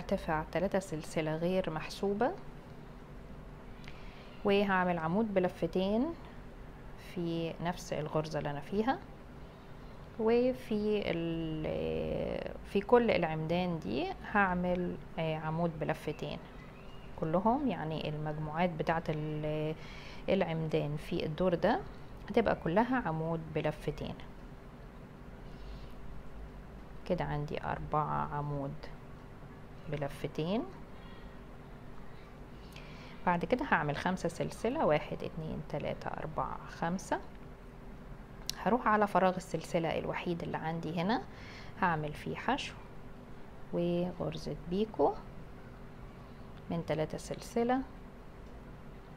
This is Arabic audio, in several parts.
هرتفع 3 سلسلة غير محسوبة، وهعمل عمود بلفتين في نفس الغرزة اللي انا فيها، وفي في كل العمدان دي هعمل عمود بلفتين كلهم، يعني المجموعات بتاعة العمدان في الدور ده هتبقى كلها عمود بلفتين. كده عندي 4 عمود بلفتين. بعد كده هعمل 5 سلسلة، 1 2 3 4 5. هروح على فراغ السلسلة الوحيد اللي عندي هنا، هعمل فيه حشو وغرزة بيكو من 3 سلسلة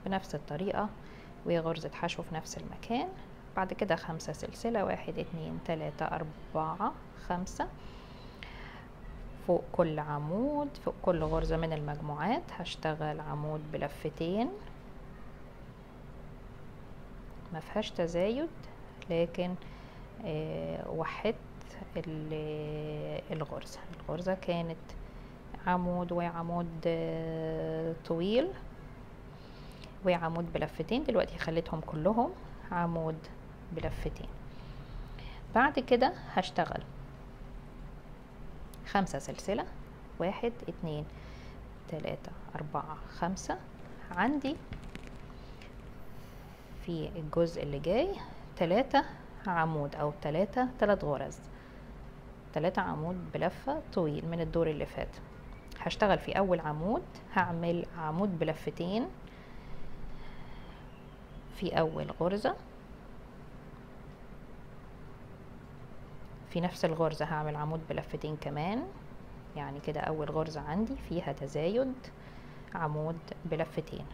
بنفس الطريقة، وغرزة حشو في نفس المكان. بعد كده 5 سلسلة، 1 2 3 4 5 فوق كل عمود، فوق كل غرزة من المجموعات هشتغل عمود بلفتين ما فيهاش تزايد، لكن وحدت الغرزة كانت عمود وعمود طويل وعمود بلفتين، دلوقتي خليتهم كلهم عمود بلفتين. بعد كده هشتغل 5 سلسلة، 1 2 3 4 5. عندي في الجزء اللي جاي 3 عمود او 3 غرز، 3 عمود بلفة طويل من الدور اللي فات. هشتغل في اول عمود، هعمل عمود بلفتين في اول غرزة، في نفس الغرزة هعمل عمود بلفتين كمان، يعني كده اول غرزة عندي فيها تزايد عمود بلفتين.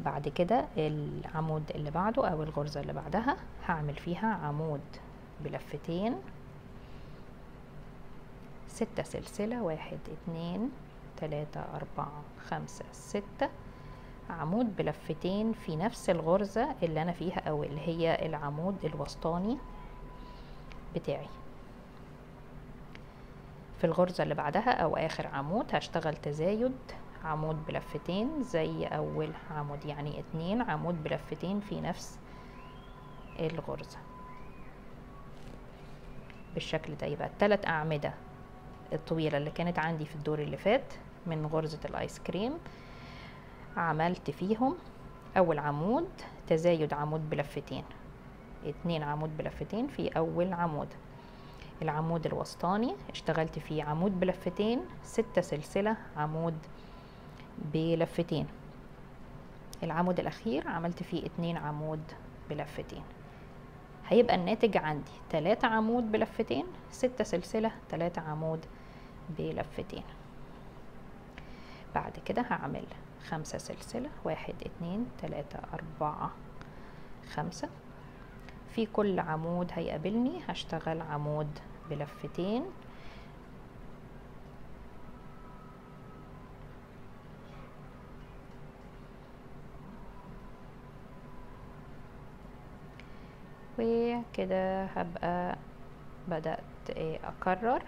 بعد كده العمود اللي بعده او الغرزة اللي بعدها هعمل فيها عمود بلفتين، 6 سلسلة، 1 2 3 4 5 6 عمود بلفتين في نفس الغرزة اللي انا فيها او اللي هي العمود الوسطاني بتاعي. في الغرزة اللي بعدها او اخر عمود هشتغل تزايد عمود بلفتين زي اول عمود، يعني 2 عمود بلفتين في نفس الغرزة بالشكل ده. يبقى ال3 أعمدة الطويلة اللي كانت عندي في الدور اللي فات من غرزة الايس كريم عملت فيهم اول عمود تزايد عمود بلفتين، 2 عمود بلفتين في اول عمود. العمود الوسطاني اشتغلت فيه عمود بلفتين، 6 سلسلة عمود بلفتين. العمود الاخير عملت فيه 2 عمود بلفتين. هيبقى الناتج عندي 3 عمود بلفتين، 6 سلسلة، 3 عمود بلفتين. بعد كده هعمل 5 سلسلة، 1 2 3 4 5. في كل عمود هيقابلني هشتغل عمود بلفتين، وكده هبقى بدأت اكرر.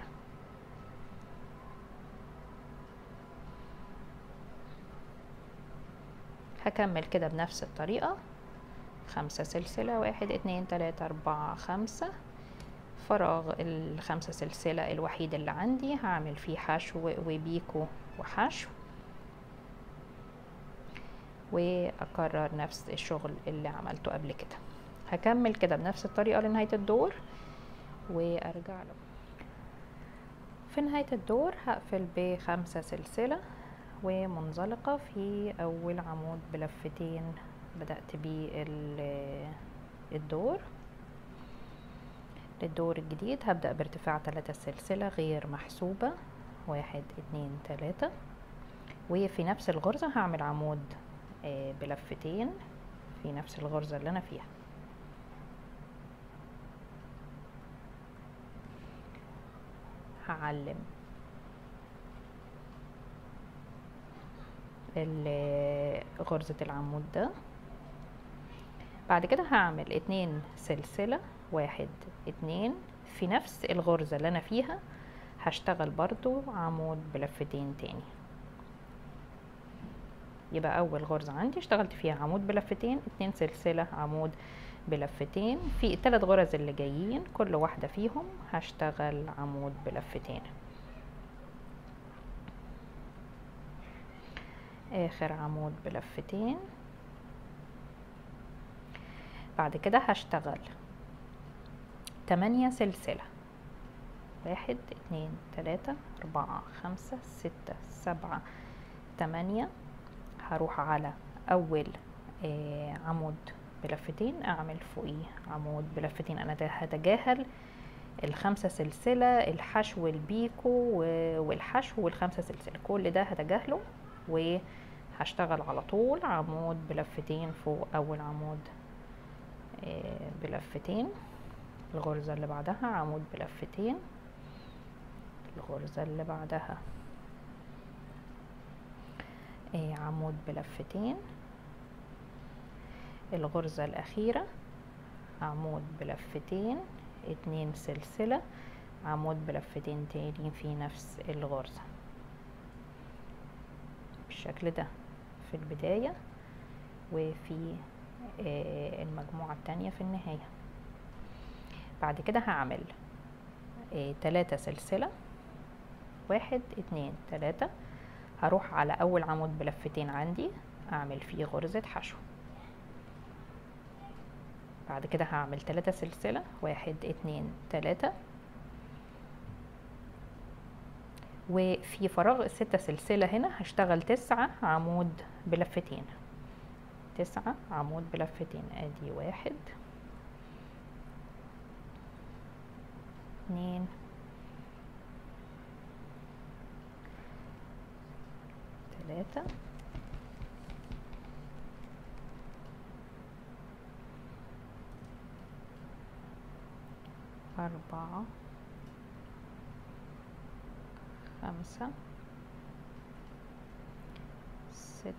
هكمل كده بنفس الطريقة، 5 سلسلة، 1 2 3 4 5. فراغ ال5 سلسلة الوحيد اللي عندي هعمل فيه حشو وبيكو وحشو، واكرر نفس الشغل اللي عملته قبل كده. هكمل كده بنفس الطريقة لنهاية الدور وارجع له. في نهاية الدور هقفل ب5 سلسلة ومنزلقة في اول عمود بلفتين بدأت بيه الدور. للدور الجديد هبدأ بارتفاع 3 سلسلة غير محسوبة، 1 2 3، وفي نفس الغرزة هعمل عمود بلفتين في نفس الغرزة اللي انا فيها. هعلم غرزة العمود ده. بعد كده هعمل 2 سلسلة، 1 2 في نفس الغرزة اللي انا فيها هشتغل برضو عمود بلفتين تاني. يبقى اول غرزة عندي اشتغلت فيها عمود بلفتين، 2 سلسلة عمود بلفتين. في الثلاث غرز اللي جايين كل واحدة فيهم هشتغل عمود بلفتين. اخر عمود بلفتين، بعد كده هشتغل 8 سلسلة، 1 2 3 4 5 6 7 8. هروح على اول عمود بلفتين اعمل فوقيه عمود بلفتين. انا هتجاهل ال5 سلسلة، الحشو البيكو والحشو وال5 سلسلة، كل ده هتجاهله وهشتغل على طول عمود بلفتين فوق اول عمود بلفتين. الغرزة اللي بعدها عمود بلفتين، الغرزة اللي بعدها عمود بلفتين، الغرزة الأخيرة عمود بلفتين، 2 سلسلة عمود بلفتين تاني في نفس الغرزة بالشكل ده في البداية، وفي المجموعة التانية في النهاية. بعد كده هعمل 3 سلسلة، 1 2 3. هروح على اول عمود بلفتين عندي اعمل فيه غرزة حشو، بعد كده هعمل 3 سلسلة، 1 2 3، وفي فراغ 6 سلسلة هنا هشتغل 9 عمود بلفتين، 9 عمود بلفتين. ادي 1 2 3 4 5 6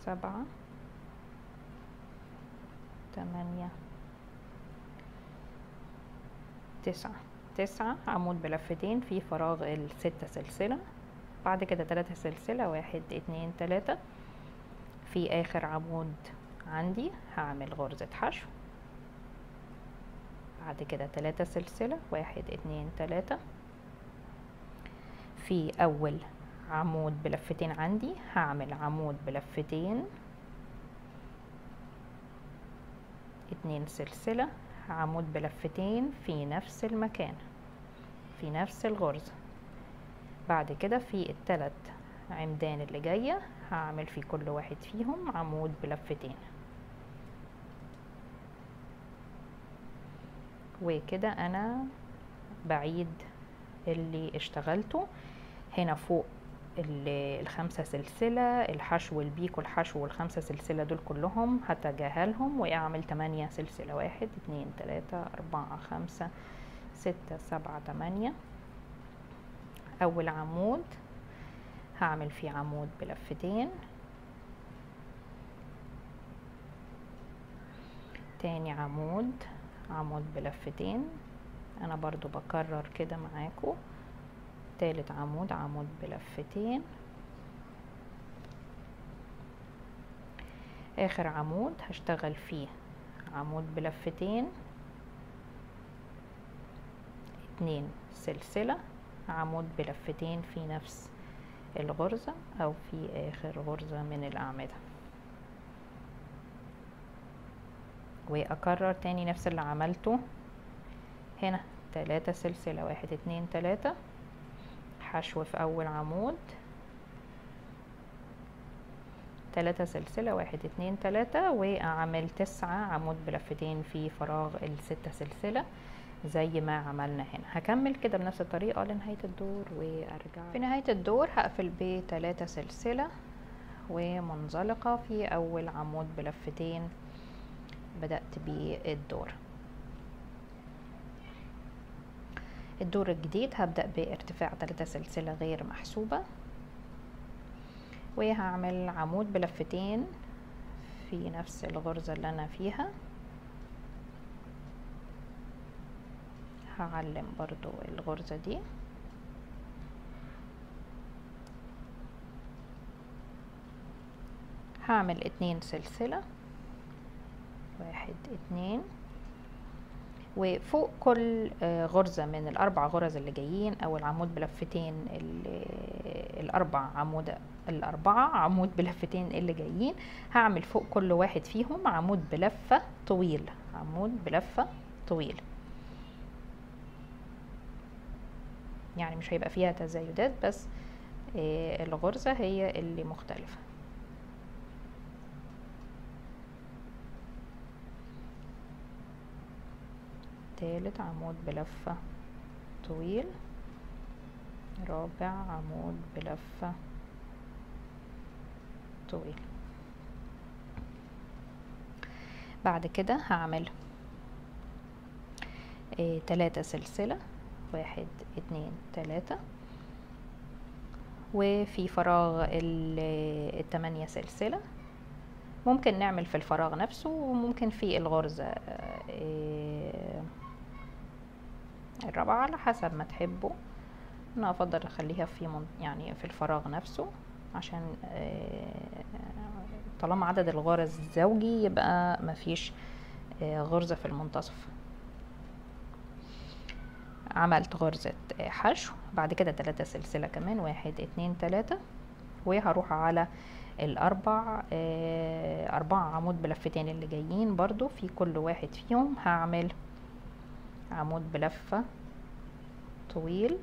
7 8 9 عمود بلفتين في فراغ 6 سلسلة، بعد كده 3 سلسلة، 1 2 3. في آخر عمود عندي هعمل غرزة حشو، بعد كده 3 سلسلة، 1 2 3. في أول عمود بلفتين عندي هعمل عمود بلفتين، 2 سلسلة عمود بلفتين في نفس المكان في نفس الغرزة، بعد كده في ال3 عمدان اللي جاية هعمل في كل واحد فيهم عمود بلفتين. وكده انا بعيد اللي اشتغلته هنا فوق ال5 سلسلة، الحشو البيكو والحشو وال5 سلسلة دول كلهم هتجاهلهم واعمل 8 سلسلة، 1 2 3 4 5 6 7 8. اول عمود هعمل فيه عمود بلفتين، تاني عمود عمود بلفتين، انا برضو بكرر كده معاكم، ثالث عمود عمود بلفتين، اخر عمود هشتغل فيه عمود بلفتين، 2 سلسلة عمود بلفتين في نفس الغرزة او في اخر غرزة من الاعمدة، واكرر تاني نفس اللي عملته هنا، 3 سلسلة، 1 2 3، حشو في اول عمود، 3 سلسلة، 1 2 3، واعمل 9 عمود بلفتين في فراغ 6 سلسلة زي ما عملنا هنا. هكمل كده بنفس الطريقة لنهاية الدور وارجع. في نهاية الدور هقفل ب3 سلسلة ومنزلقة في اول عمود بلفتين بدأت بالدور. الدور الجديد هبدأ بارتفاع 3 سلسلة غير محسوبة، وهعمل عمود بلفتين في نفس الغرزة اللي انا فيها، هعلم برضو الغرزة دي هعمل 2 سلسلة، 1 2، وفوق كل غرزة من الأربع غرز اللي جايين أو العمود بلفتين، الأربعة عمود بلفتين اللي جايين هعمل فوق كل واحد فيهم عمود بلفة طويل، عمود بلفة طويل، يعني مش هيبقى فيها تزايدات، بس الغرزة هي اللي مختلفة. ثالث عمود بلفة طويل، رابع عمود بلفة طويل. بعد كده هعمل 3 سلسلة، 1 2 3، وفي فراغ ال8 سلسلة. ممكن نعمل في الفراغ نفسه، وممكن في الغرزة الرابعة على حسب ما تحبوا. انا افضل اخليها يعني في الفراغ نفسه، عشان طالما عدد الغرز زوجي يبقى مفيش غرزة في المنتصف. عملت غرزة حشو، بعد كده 3 سلسلة كمان، 1 2 3، وهروح على الأربعة عمود بلفتين اللي جايين برضو، في كل واحد فيهم هعمل عمود بلفة طويل،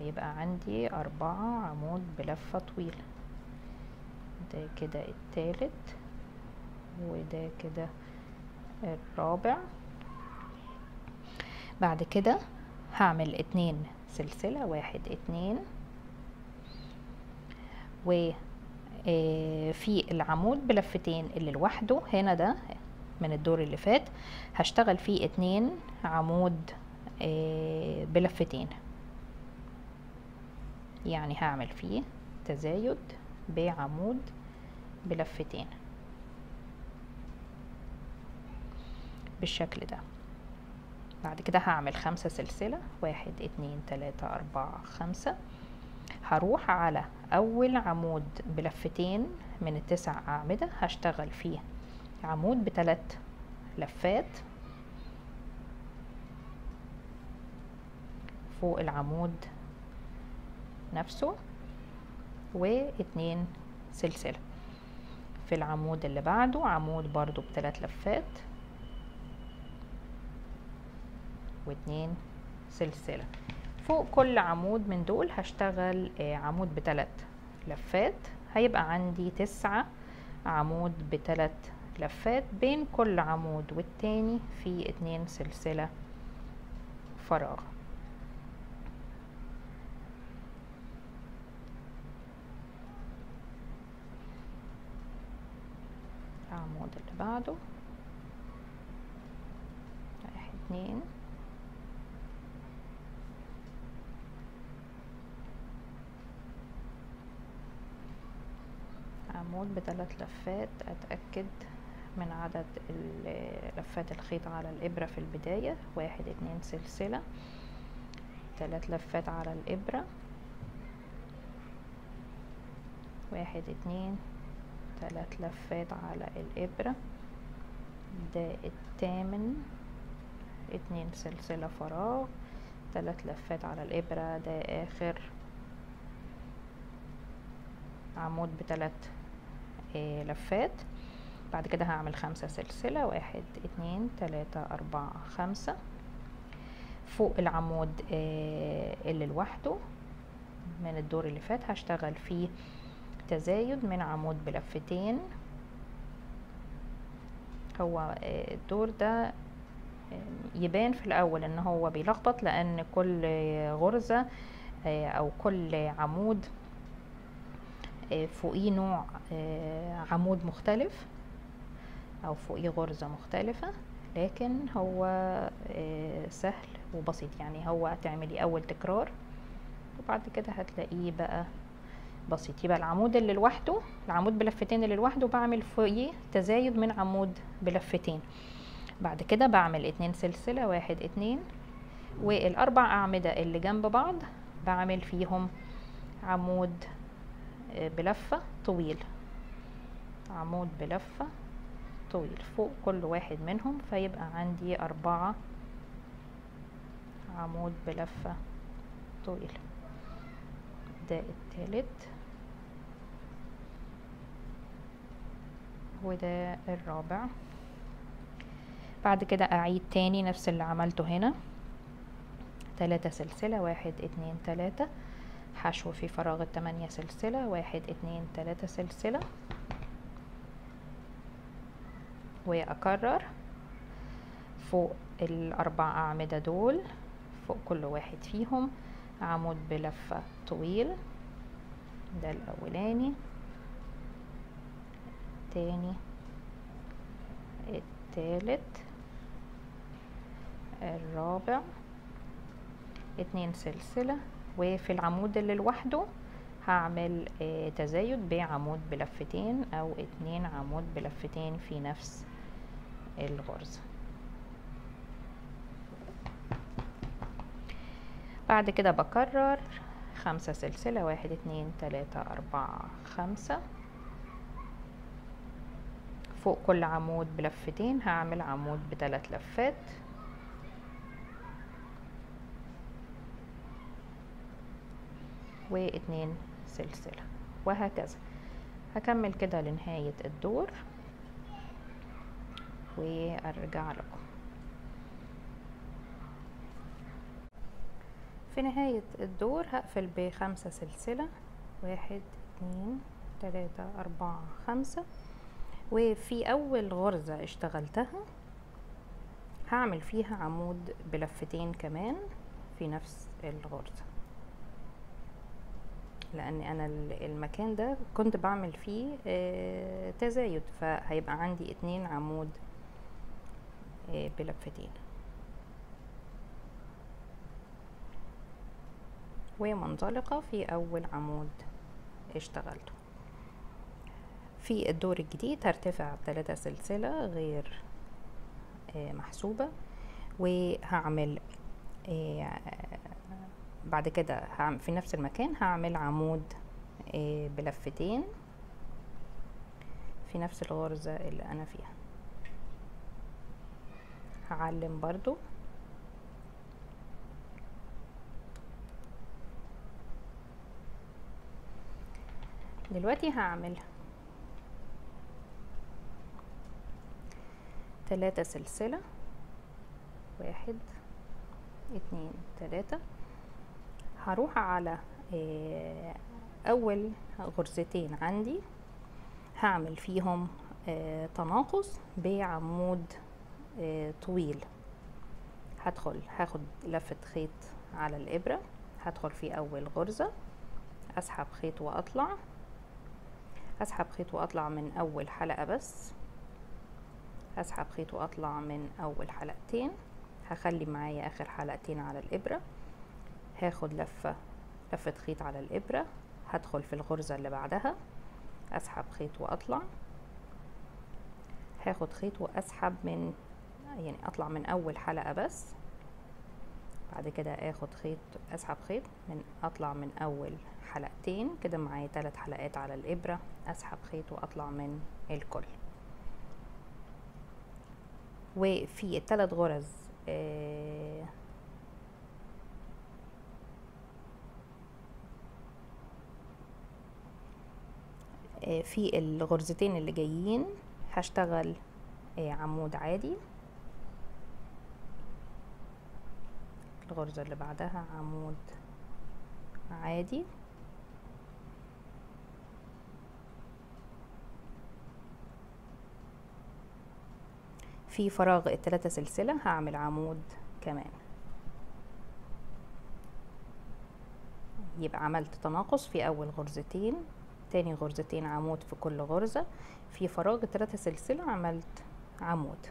هيبقى عندي 4 عمود بلفة طويل. ده كده الثالث، وده كده الرابع. بعد كده هعمل 2 سلسلة، 1 2، وفي العمود بلفتين اللي لوحده هنا ده من الدور اللي فات هشتغل فيه 2 عمود بلفتين، يعني هعمل فيه تزايد بعمود بلفتين بالشكل ده. بعد كده هعمل 5 سلسلة، 1 2 3 4 5، هروح على اول عمود بلفتين من ال9 اعمدة هشتغل فيه عمود ب3 لفات فوق العمود نفسه، و2 سلسلة. في العمود اللي بعده عمود برضو ب3 لفات و2 سلسلة. فوق كل عمود من دول هشتغل عمود ب3 لفات، هيبقى عندي 9 عمود ب3 لفات، بين كل عمود والتاني في 2 سلسلة فراغ. العمود اللي بعده 1 2، عمود ب3 لفات. اتأكد من عدد لفات الخيط على الإبرة في البداية، 1 2 سلسلة، 3 لفات على الإبرة، 1 2، 3 لفات على الإبرة. ده الثامن، 2 سلسلة فراغ، 3 لفات على الإبرة. ده آخر عمود ب3 لفات. بعد كده هعمل 5 سلسلة، 1 2 3 4 5، فوق العمود اللي لوحده من الدور اللي فات هشتغل فيه تزايد من عمود بلفتين. هو الدور ده يبان في الأول ان هو بيلخبط، لان كل غرزة او كل عمود فوقيه نوع عمود مختلف او فوقيه غرزة مختلفة، لكن هو سهل وبسيط. يعني هو هتعملي اول تكرار وبعد كده هتلاقيه بقى بسيط. يبقى العمود اللي لوحده، العمود بلفتين اللي لوحده، بعمل فوقيه تزايد من عمود بلفتين، بعد كده بعمل 2 سلسلة 1 2، والاربع اعمدة اللي جنب بعض بعمل فيهم عمود بلفة طويل، عمود بلفة طويل فوق كل واحد منهم، فيبقى عندي 4 عمود بلفة طويل. ده الثالث وده الرابع. بعد كده اعيد تاني نفس اللي عملته هنا، 3 سلسلة 1 2 3، حشو في فراغ ال8 سلسلة 1 2 3 سلسلة، واكرر فوق ال4 اعمدة دول فوق كل واحد فيهم عمود بلفة طويل. ده الاولاني، التاني، التالت، الرابع، 2 سلسلة، وفي العمود اللي لوحده هعمل تزايد بعمود بلفتين او 2 عمود بلفتين في نفس الغرزة. بعد كده بكرر 5 سلسلة 1 2 3 4 5، فوق كل عمود بلفتين هعمل عمود ب3 لفات، و2 سلسلة، وهكذا. هكمل كده لنهاية الدور وارجع لكم. في نهاية الدور هقفل ب5 سلسلة 1 2 3 4 5، وفي اول غرزة اشتغلتها هعمل فيها عمود بلفتين كمان في نفس الغرزة، لان انا المكان ده كنت بعمل فيه تزايد، فهيبقى عندي 2 عمود بلفتين. ومنطلقة في اول عمود اشتغلته. في الدور الجديد هرتفع 3 سلسلة غير محسوبة، وهعمل بعد كده في نفس المكان هعمل عمود بلفتين في نفس الغرزة اللي انا فيها. هعلم برضو دلوقتي، هعمل 3 سلسلة 1 2 3، هروح على اول غرزتين عندي هعمل فيهم تناقص بعمود طويل. هدخل هاخد لفة خيط على الابرة، هدخل في اول غرزة اسحب خيط واطلع، اسحب خيط واطلع من اول حلقة بس، اسحب خيط واطلع من اول حلقتين، هخلي معايا اخر حلقتين على الابرة، هاخد لفة خيط على الابرة، هدخل في الغرزة اللي بعدها اسحب خيط واطلع، هاخد خيط واسحب من يعني اطلع من اول حلقة بس، بعد كده اخد خيط اسحب خيط من اطلع من اول حلقتين، كده معايا 3 حلقات على الابرة، اسحب خيط واطلع من الكل. وفي ال3 غرز في الغرزتين اللي جايين هشتغل عمود عادي، الغرزة اللي بعدها عمود عادي، في فراغ ال3 سلسلة هعمل عمود كمان، يبقى عملت تناقص في اول غرزتين، تاني غرزتين عمود في كل غرزة، في فراغ ال3 سلسلة عملت عمود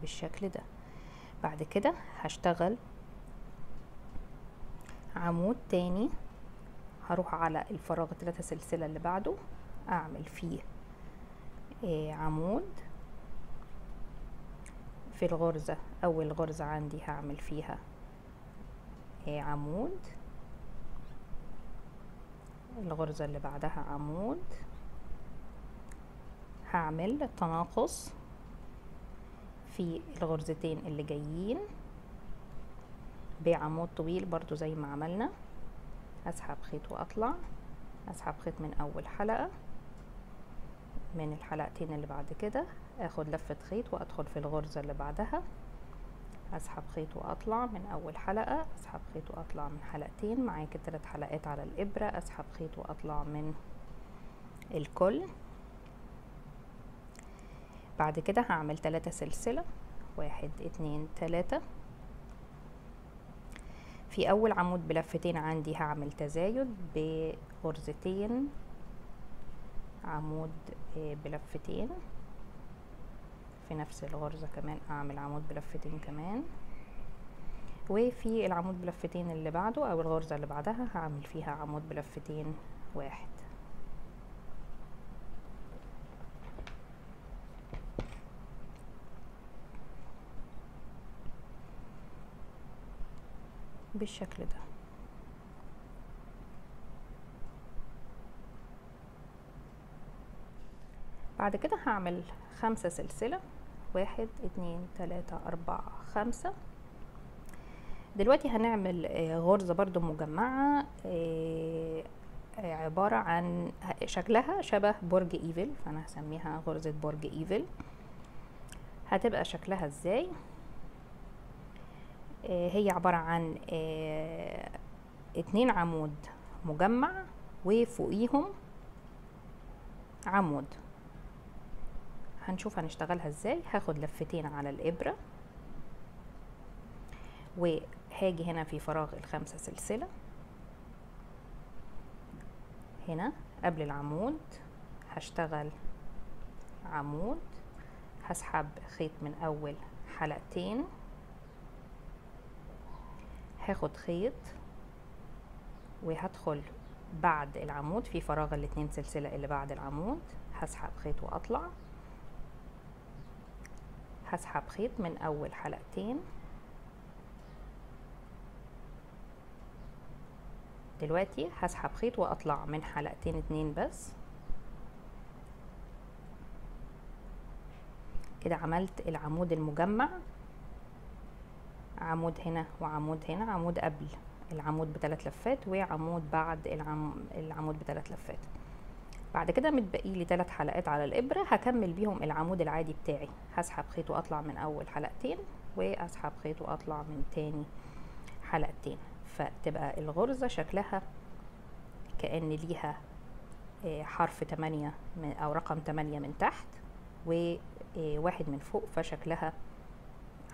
بالشكل ده. بعد كده هشتغل عمود تاني، هروح على الفراغ ال3 سلسلة اللي بعده اعمل فيه عمود في الغرزة، اول غرزة عندي هعمل فيها عمود، الغرزة اللي بعدها عمود، هعمل تناقص في الغرزتين اللي جايين بعمود طويل برضو زي ما عملنا، اسحب خيط واطلع، اسحب خيط من اول حلقة، من الحلقتين اللي بعد كده اخد لفة خيط وادخل في الغرزة اللي بعدها، اسحب خيط واطلع من اول حلقة، اسحب خيط واطلع من حلقتين، معاكي 3 حلقات على الابرة، اسحب خيط واطلع من الكل. بعد كده هعمل 3 سلسلة، 1 2 3. في اول عمود بلفتين عندي هعمل تزايد بغرزتين، عمود بلفتين في نفس الغرزة، كمان اعمل عمود بلفتين كمان، وفي العمود بلفتين اللي بعده او الغرزة اللي بعدها هعمل فيها عمود بلفتين 1. بالشكل ده بعد كده هعمل 5 سلسلة، 1 2 3 4 5. دلوقتي هنعمل غرزة برضو مجمعة عبارة عن شكلها شبه برج ايفل، فانا هسميها غرزة برج ايفل. هتبقى شكلها ازاي؟ هي عبارة عن 2 عمود مجمع وفوقيهم عمود. هنشوف هنشتغلها ازاي. هاخد لفتين على الابرة وهاجي هنا في فراغ ال5 سلسلة، هنا قبل العمود هشتغل عمود، هسحب خيط من اول حلقتين، هاخد خيط وهدخل بعد العمود في فراغ ال2 سلسلة اللي بعد العمود، هسحب خيط واطلع، هسحب خيط من اول حلقتين. دلوقتي هسحب خيط واطلع من حلقتين 2 بس. كده عملت العمود المجمع، عمود هنا وعمود هنا، عمود قبل العمود ب3 لفات وعمود بعد العمود ب3 لفات. بعد كده متبقي لي 3 حلقات على الابره هكمل بيهم العمود العادي بتاعي، هسحب خيط واطلع من اول حلقتين واسحب خيط واطلع من تاني حلقتين، فتبقى الغرزه شكلها كأن ليها حرف 8 او رقم 8 من تحت و1 من فوق، فشكلها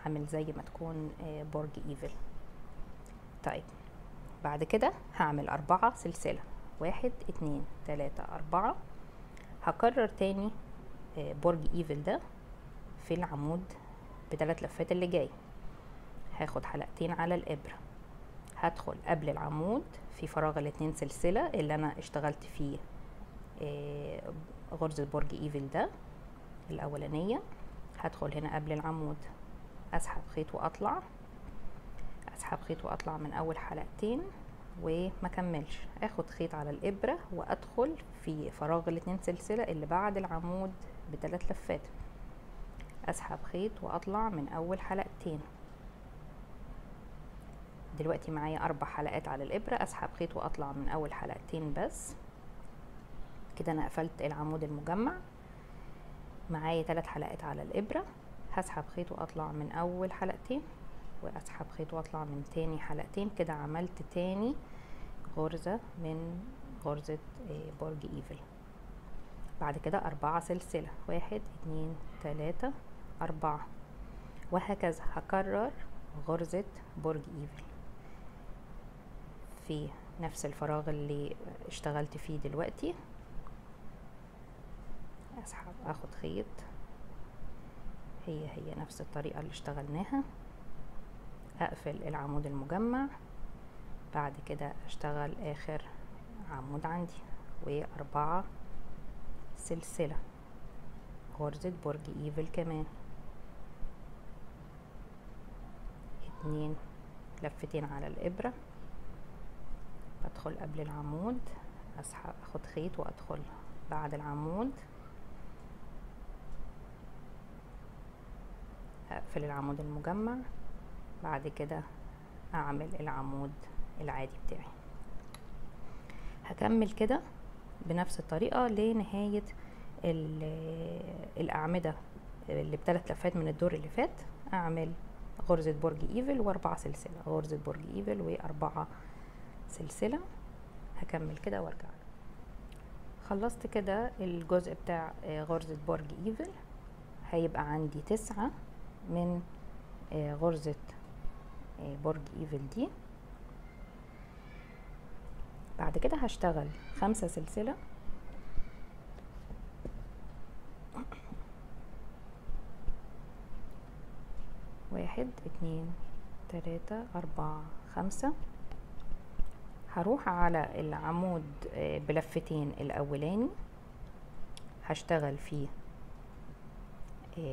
عامل زي ما تكون برج ايفل. طيب بعد كده هعمل 4 سلسلة، 1 2 3 4. هكرر تاني برج ايفل ده في العمود ب3 لفات اللي جاي، هاخد حلقتين على الابرة، هدخل قبل العمود في فراغ ال2 سلسلة اللي انا اشتغلت فيه غرزة برج ايفل ده الاولانية، هدخل هنا قبل العمود، اسحب خيط واطلع، اسحب خيط واطلع من اول حلقتين وما كملش، اخد خيط على الابره وادخل في فراغ ال2 سلسلة اللي بعد العمود ب3 لفات، اسحب خيط واطلع من اول حلقتين. دلوقتي معايا 4 حلقات على الابره، اسحب خيط واطلع من اول حلقتين بس. كده انا قفلت العمود المجمع، معايا 3 حلقات على الابره، هسحب خيط واطلع من اول حلقتين واسحب خيط واطلع من تاني حلقتين. كده عملت تاني غرزة من غرزة برج ايفل. بعد كده 4 سلسلة، 1 2 3 4 وهكذا. هكرر غرزة برج ايفل في نفس الفراغ اللي اشتغلت فيه دلوقتي، اسحب اخد خيط، هي نفس الطريقة اللي اشتغلناها، اقفل العمود المجمع، بعد كده اشتغل اخر عمود عندي، 4 سلسلة غرزة برج ايفل كمان. 2 لفتين على الابره، بدخل قبل العمود اسحب اخد خيط وادخل بعد العمود، هقفل العمود المجمع، بعد كده اعمل العمود العادي بتاعي. هكمل كده بنفس الطريقه لنهايه الاعمده اللي بثلاث لفات من الدور اللي فات. اعمل غرزه برج ايفل واربعه سلسله، غرزه برج ايفل واربعه سلسله. هكمل كده وارجع. خلصت كده الجزء بتاع غرزه برج ايفل، هيبقى عندي 9 من غرزه برج ايفل دي. بعد كده هشتغل 5 سلسله واحد 2 3 4 5. هروح على العمود بلفتين الاولاني، هشتغل فيه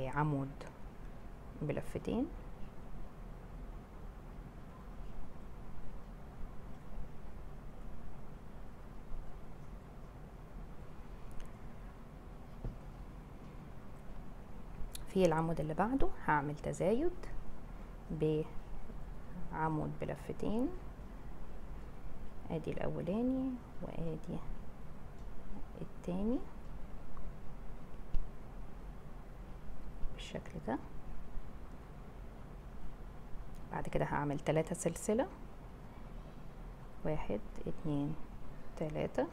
عمود بلفتين، في العمود اللي بعده هعمل تزايد بعمود بلفتين، ادي الاولاني وادي التاني بالشكل ده. بعد كده هعمل 3 سلسلة، 1 2 3.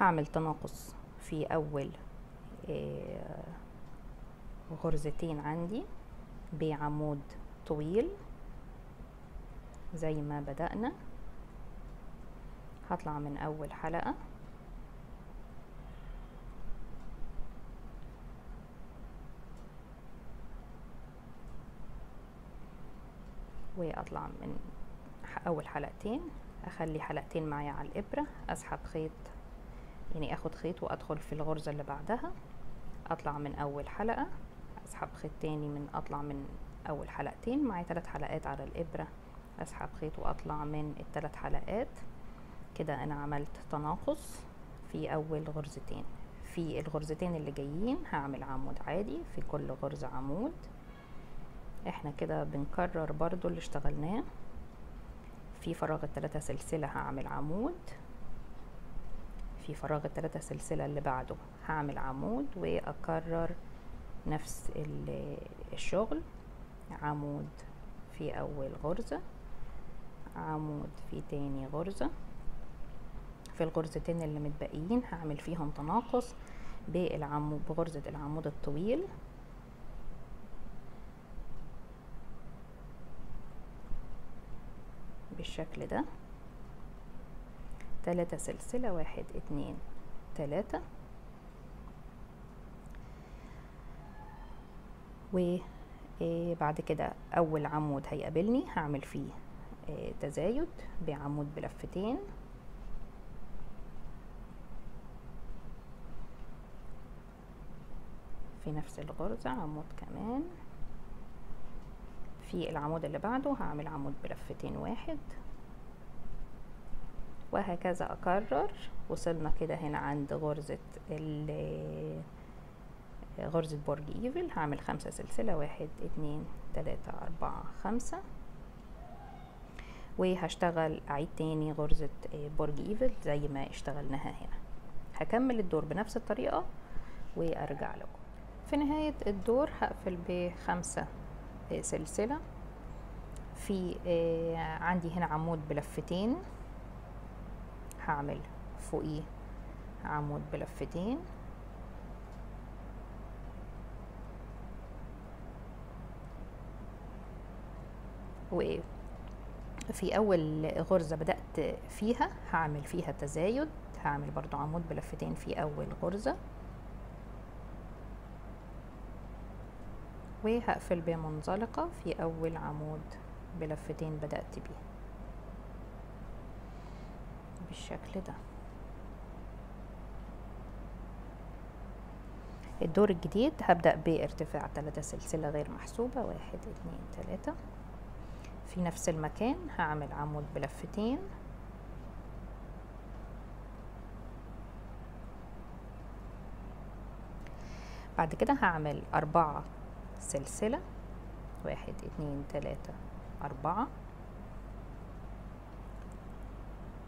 هعمل تناقص في اول غرزتين عندي بعمود طويل زي ما بدأنا. هطلع من اول حلقة واطلع من اول حلقتين، اخلي حلقتين معايا على الابرة، اسحب خيط يعني اخد خيط وادخل في الغرزة اللي بعدها، اطلع من اول حلقة، اسحب خيط تاني، اطلع من اول حلقتين، معايا 3 حلقات على الابرة، اسحب خيط واطلع من ال3 حلقات. كده انا عملت تناقص في اول غرزتين. في الغرزتين اللي جايين هعمل عمود عادي، في كل غرزة عمود. احنا كده بنكرر برضو اللي اشتغلناه. في فراغ ال3 سلسلة هعمل عمود، في فراغ ال3 سلسلة اللي بعده هعمل عمود، واكرر نفس الشغل. عمود في اول غرزة، عمود في تاني غرزة. في الغرزتين اللي متبقيين هعمل فيهم تناقص بغرزة العمود الطويل، بالشكل ده. 3 سلسلة، 1 2 3. وبعد كده اول عمود هيقابلني هعمل فيه تزايد بعمود بلفتين، في نفس الغرزة عمود كمان. في العمود اللي بعده هعمل عمود بلفتين، 1، وهكذا اكرر. وصلنا كده هنا عند غرزة برج ايفل، هعمل 5 سلسلة، 1 2 3 4 5. وهشتغل اعيد تاني غرزة برج ايفل زي ما اشتغلناها هنا. هكمل الدور بنفس الطريقة وارجع لكم. في نهاية الدور هقفل ب5 سلسلة. في عندي هنا عمود بلفتين، هعمل فوقيه عمود بلفتين، وفي اول غرزة بدأت فيها هعمل فيها تزايد، هعمل برضو عمود بلفتين في اول غرزة، وهقفل بمنزلقة في اول عمود بلفتين بدأت بيه بالشكل ده. الدور الجديد هبدأ بارتفاع 3 سلسلة غير محسوبة، 1 2 3 في نفس المكان. هعمل عمود بلفتين، بعد كده هعمل 4 سلسلة، 1 2 3 4.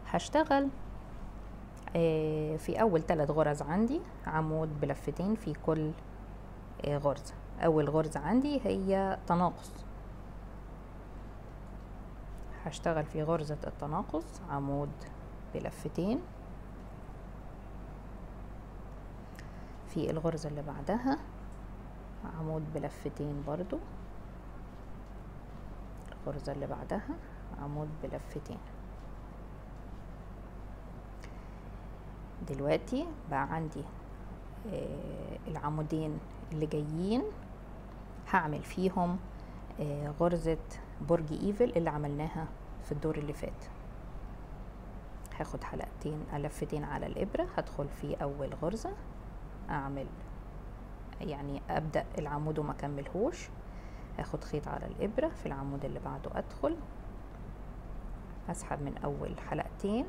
هشتغل في اول 3 غرز عندي عمود بلفتين في كل غرزة. اول غرزة عندي هي تناقص، هشتغل في غرزة التناقص عمود بلفتين. في الغرزة اللي بعدها عمود بلفتين برضو، الغرزة اللي بعدها عمود بلفتين. دلوقتي بقى عندي العمودين اللي جايين هعمل فيهم غرزة برج ايفل اللي عملناها في الدور اللي فات. هاخد حلقتين لفتين على الابرة، هدخل في اول غرزة اعمل يعني ابدأ العمود وما كملهوش، هاخد خيط على الابرة، في العمود اللي بعده ادخل اسحب من اول حلقتين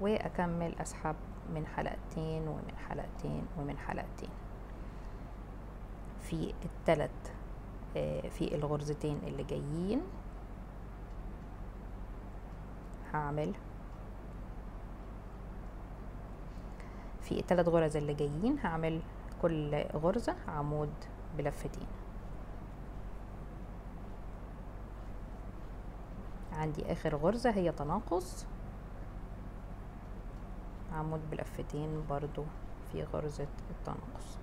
واكمل، اسحب من حلقتين ومن حلقتين ومن حلقتين. في الثلاث في الغرزتين اللي جايين هعمل في الثلاث غرز اللي جايين هعمل كل غرزة عمود بلفتين. عندي اخر غرزة هي تناقص عمود بلفتين برضو في غرزة التناقص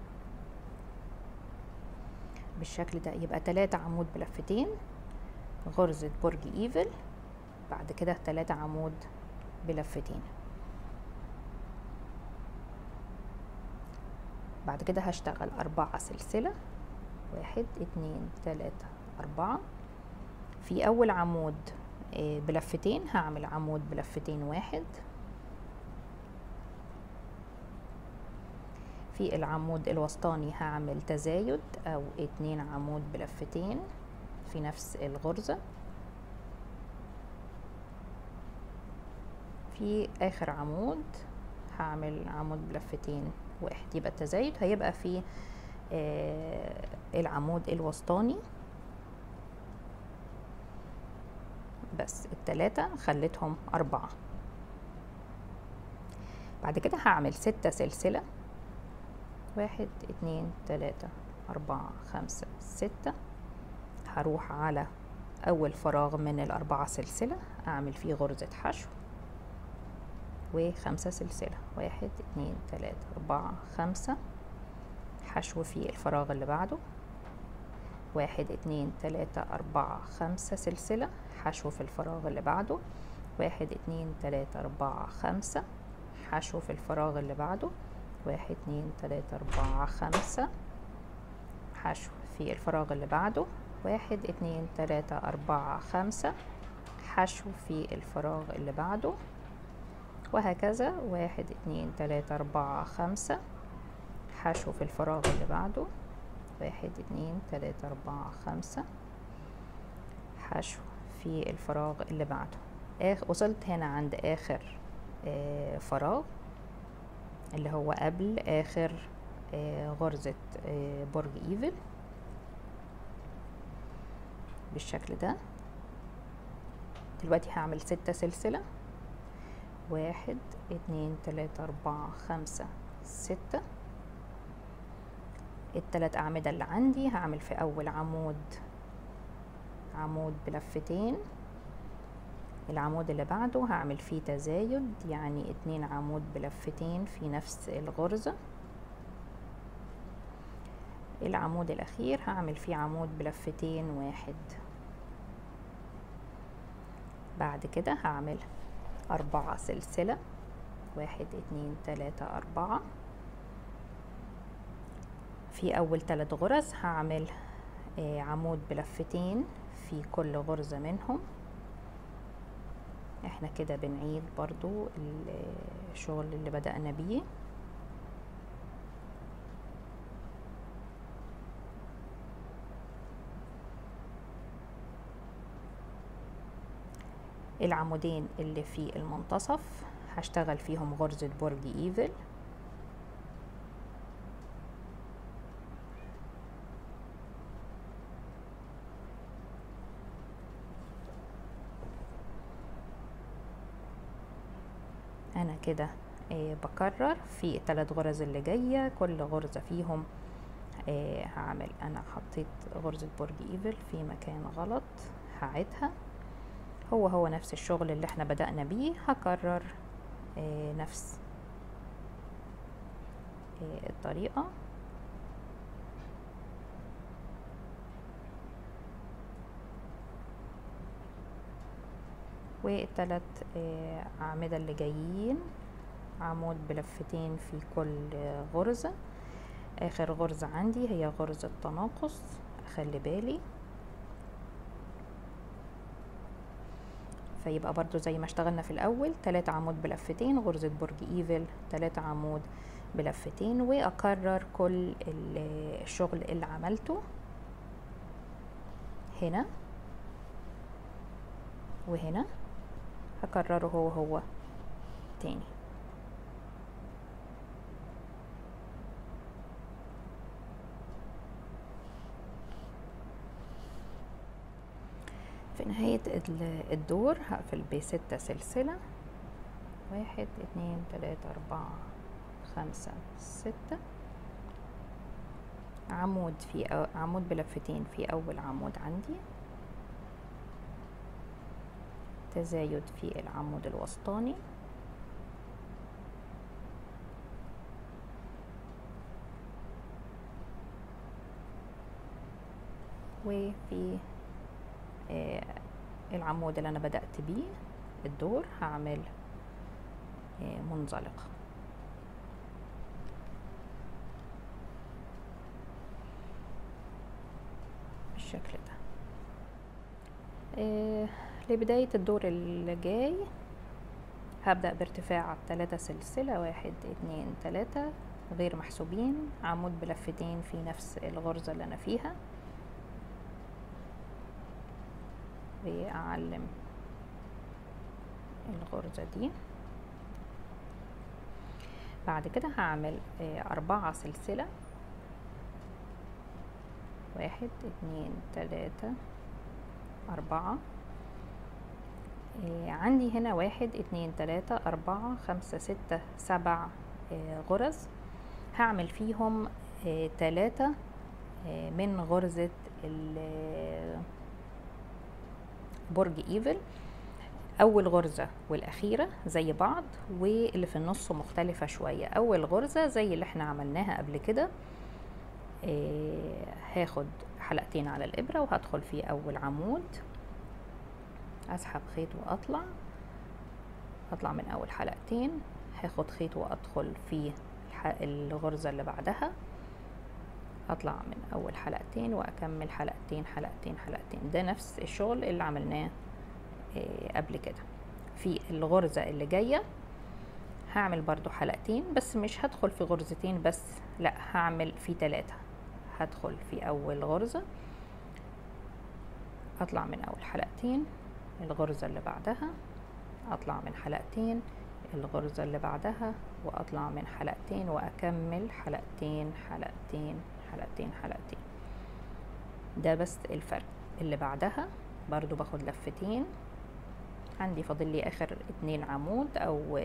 بالشكل ده. يبقى 3 عمود بلفتين، غرزة برج ايفل، بعد كده 3 عمود بلفتين. بعد كده هشتغل 4 سلسلة، 1 2 3 4. في اول عمود بلفتين هعمل عمود بلفتين 1. في العمود الوسطاني هعمل تزايد او 2 عمود بلفتين في نفس الغرزة. في اخر عمود هعمل عمود بلفتين 1. يبقى التزايد هيبقى في العمود الوسطاني بس، ال3 خليتهم 4. بعد كده هعمل 6 سلسلة، 1 2 3 4 5 6. هروح على اول فراغ من ال4 سلسلة اعمل فيه غرزة حشو و5 سلسلة، 1 2 3 4 5. حشو في الفراغ اللي بعده، 1 2 3 4 5 سلسلة. حشو في الفراغ اللي بعده، 1 2 3 4 5. حشو في الفراغ اللي بعده، 1 2 3 4 5. حشو في الفراغ اللي بعده، 1 2 3 4 5. حشو في الفراغ اللي بعده، وهكذا 1 2 3 4 5. حشو في الفراغ اللي بعده، 1 2 3 4 5. حشو في الفراغ اللي بعده. وصلت هنا عند آخر فراغ اللي هو قبل آخر غرزة برج ايفل بالشكل ده. دلوقتي هعمل 6 سلسلة، 1 2 3 4 5 6. ال3 أعمدة اللي عندي هعمل في أول عمود بلفتين. العمود اللي بعده هعمل فيه تزايد، يعني 2 عمود بلفتين في نفس الغرزة. العمود الأخير هعمل فيه عمود بلفتين 1. بعد كده هعمل 4 سلسلة، 1 2 3 4. في أول 3 غرز هعمل عمود بلفتين في كل غرزة منهم. احنا كده بنعيد برضو الشغل اللي بدأنا بيه. العمودين اللي في المنتصف هشتغل فيهم غرزة برج ايفل، انا كده بكرر في الثلاث غرز اللي جايه كل غرزه فيهم هعمل، انا حطيت غرزه برج ايفل في مكان غلط هعيدها، هو نفس الشغل اللي احنا بدأنا بيه هكرر نفس الطريقه. والثلاث اعمده اللي جايين عمود بلفتين في كل غرزه، اخر غرزه عندي هي غرزه تناقص اخلي بالي، فيبقى برضو زي ما اشتغلنا في الاول 3 عمود بلفتين غرزه برج ايفل 3 عمود بلفتين، واكرر كل الشغل اللي عملته هنا وهنا هكرره هو تاني. في نهاية الدور هقفل ب6 سلسلة 1 2 3 4 5 6، عمود بلفتين في اول عمود عندي، تزايد في العمود الوسطاني، وفي العمود اللي انا بدأت بيه الدور هعمل منزلقة. بالشكل ده لبداية الدور اللي جاي هبدأ بارتفاع 3 سلسلة 1 2 3 غير محسوبين عمود بلفتين في نفس الغرزة اللي انا فيها، وأعلم الغرزة دي. بعد كده هعمل 4 سلسلة 1 2 3 4، عندي هنا 1 2 3 4 5 6 7 غرز هعمل فيهم 3 من غرزة برج ايفل، اول غرزة والاخيرة زي بعض واللي في النص مختلفة شوية. اول غرزة زي اللي احنا عملناها قبل كده هاخد حلقتين على الابرة وهدخل في اول عمود اسحب خيط واطلع، اطلع من اول حلقتين هاخد خيط وادخل في الغرزة اللي بعدها، اطلع من اول حلقتين واكمل حلقتين حلقتين حلقتين، ده نفس الشغل اللي عملناه قبل كده. في الغرزة اللي جاية هعمل برضو حلقتين بس مش هدخل في غرزتين بس، لا هعمل في 3، هدخل في اول غرزة اطلع من اول حلقتين الغرزة اللي بعدها، اطلع من حلقتين الغرزة اللي بعدها، واطلع من حلقتين واكمل حلقتين حلقتين حلقتين حلقتين، ده بس الفرق. اللي بعدها برضو باخد لفتين، عندي فاضل لي اخر 2 عمود او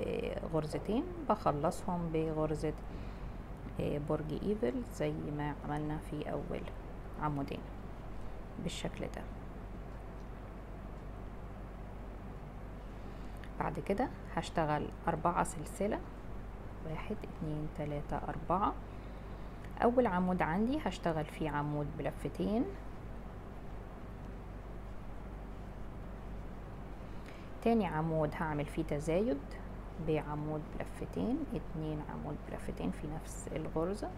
غرزتين بخلصهم بغرزة برج ايفل زي ما عملنا في اول عمودين بالشكل ده. بعد كده هشتغل 4 سلسلة 1 2 3 4، اول عمود عندي هشتغل فيه عمود بلفتين، تاني عمود هعمل فيه تزايد بعمود بلفتين 2 عمود بلفتين في نفس الغرزة،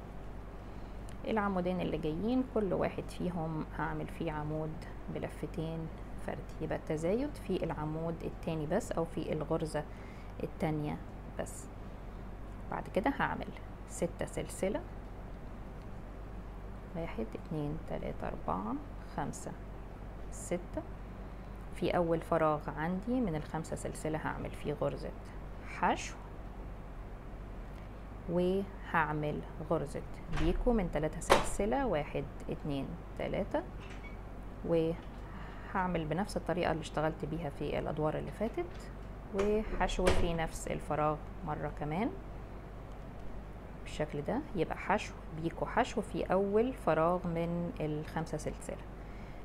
العمودين اللي جايين كل واحد فيهم هعمل فيه عمود بلفتين فردي، يبقى التزايد في العمود التاني بس او في الغرزة التانية بس. بعد كده هعمل 6 سلسلة 1 2 3 4 5 6، في اول فراغ عندي من الخمسة سلسلة هعمل فيه غرزة حشو، وهعمل غرزة ديكو من 3 سلسلة، 1 2 3، وهعمل بنفس الطريقة اللي اشتغلت بيها في الادوار اللي فاتت، وحشو في نفس الفراغ مرة كمان بالشكل ده. يبقى حشو ديكو حشو في اول فراغ من الخمسة سلسلة.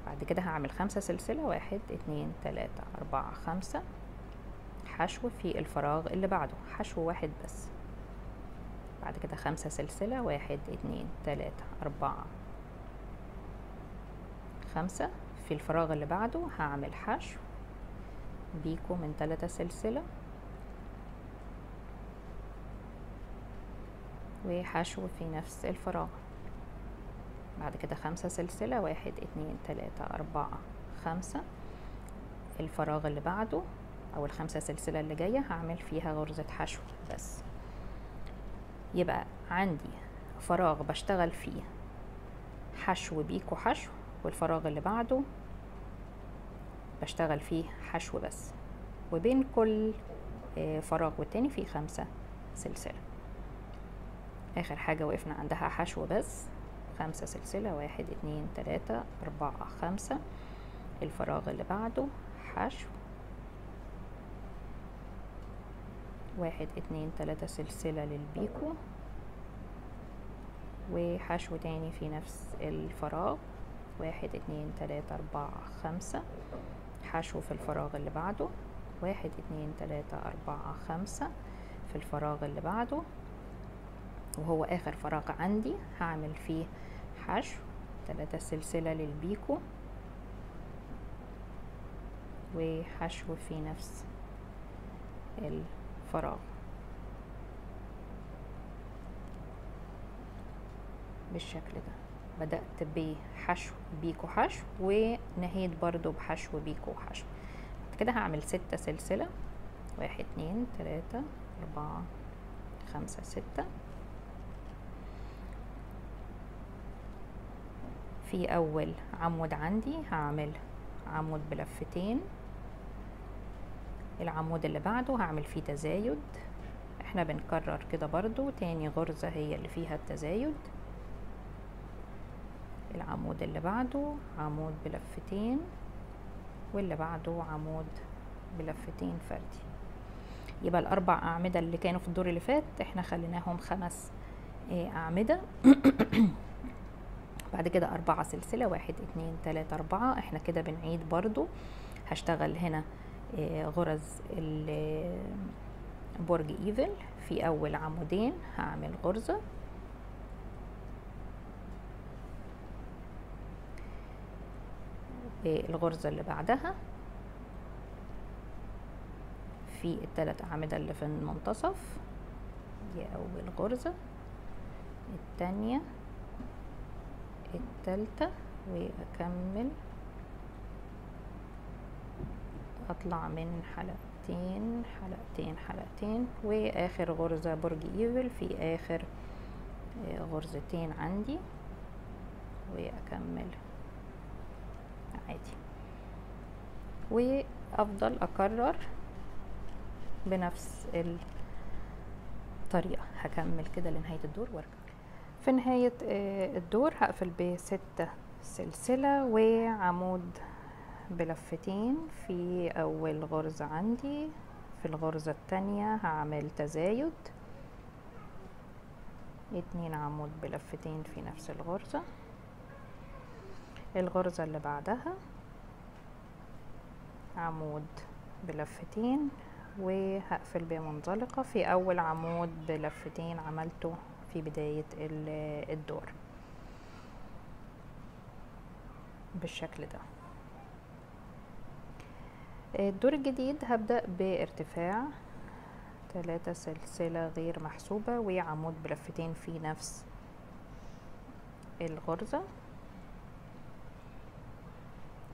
بعد كده هعمل 5 سلسلة، 1 2 3 4 5، حشو في الفراغ اللي بعده، حشو واحد بس. بعد كده 5 سلسلة، 1 2 3 4 5، في الفراغ اللي بعده هعمل حشو ديكو من 3 سلسلة، وحشو في نفس الفراغ. بعد كده 5 سلسلة، 1 2 3 4 5، الفراغ اللي بعده او ال5 سلسلة اللي جاية هعمل فيها غرزة حشو بس. يبقى عندي فراغ بشتغل فيه حشو بيكو حشو، والفراغ اللي بعده بشتغل فيه حشو بس، وبين كل فراغ والتاني في 5 سلسلة. اخر حاجة وقفنا عندها حشو بس، 5 سلسلة، 1 2 3 4 5، الفراغ اللي بعده حشو، 1 2 3 سلسلة للبيكو، وحشو تاني في نفس الفراغ، 1 2 3 4 5، حشو في الفراغ اللي بعده، 1 2 3 4 5، في الفراغ اللي بعده وهو اخر فراغ عندي هعمل فيه حشو 3 سلسلة للبيكو، وحشو في نفس الفراغ بالشكل ده. بدأت بحشو بيكو حشو، ونهيت برضو بحشو بيكو حشو. كده هعمل 6 سلسلة، 1 2 3 4 5 6، في اول عمود عندي هعمل عمود بلفتين، العمود اللي بعده هعمل فيه تزايد، احنا بنكرر كده برضو، تاني غرزة هي اللي فيها التزايد. العمود اللي بعده عمود بلفتين، واللي بعده عمود بلفتين فردي. يبقى ال4 اعمدة اللي كانوا في الدور اللي فات احنا خليناهم 5 اعمدة. بعد كده 4 سلسلة، 1 2 3 4، احنا كده بنعيد برضو، هشتغل هنا غرز برج ايفل. في اول عمودين هعمل غرزة، الغرزة اللي بعدها في ال3 اعمدة اللي في المنتصف، دي اول غرزة، الثانية، الثالثة، واكمل اطلع من حلقتين حلقتين حلقتين، واخر غرزة برج ايفل في اخر غرزتين عندي، واكمل عادي. وافضل اكرر بنفس الطريقة. هكمل كده لنهاية الدور وارجع. في نهاية الدور هقفل ب6 سلسلة وعمود بلفتين. في اول غرزة عندي، في الغرزة الثانية هعمل تزايد، 2 عمود بلفتين في نفس الغرزة، الغرزة اللي بعدها عمود بلفتين، وهقفل بمنزلقة في اول عمود بلفتين عملته في بداية الدور بالشكل ده. الدور الجديد هبدأ بارتفاع 3 سلسلة غير محسوبة وعمود بلفتين في نفس الغرزة،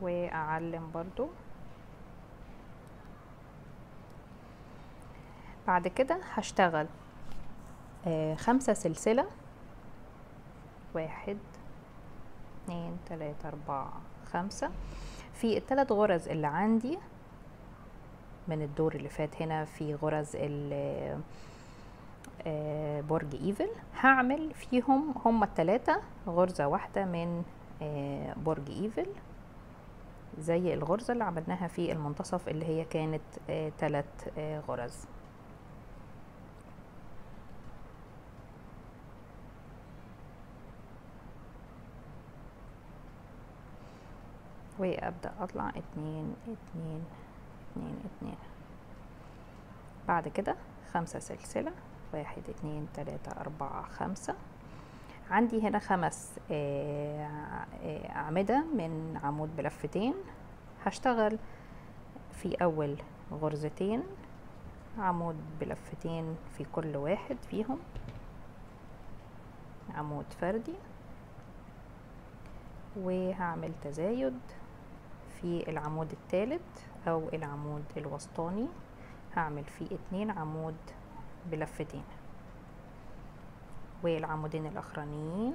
واعلم برضو. بعد كده هشتغل 5 سلسلة، 1 2 3 4 5، في الثلاث غرز اللي عندي من الدور اللي فات هنا في غرز برج ايفل هعمل فيهم هما الثلاثه غرزه واحده من برج ايفل زي الغرزه اللي عملناها في المنتصف اللي هي كانت 3 غرز. وابدأ اطلع 2 2 2 2 بعد كده 5 سلسلة 1 2 3 4 5. عندي هنا 5 أعمدة من عمود بلفتين. هشتغل في اول غرزتين عمود بلفتين في كل واحد فيهم، عمود فردي، وهعمل تزايد في العمود الثالث او العمود الوسطاني، هعمل فيه 2 عمود بلفتين، والعمودين الاخرانيين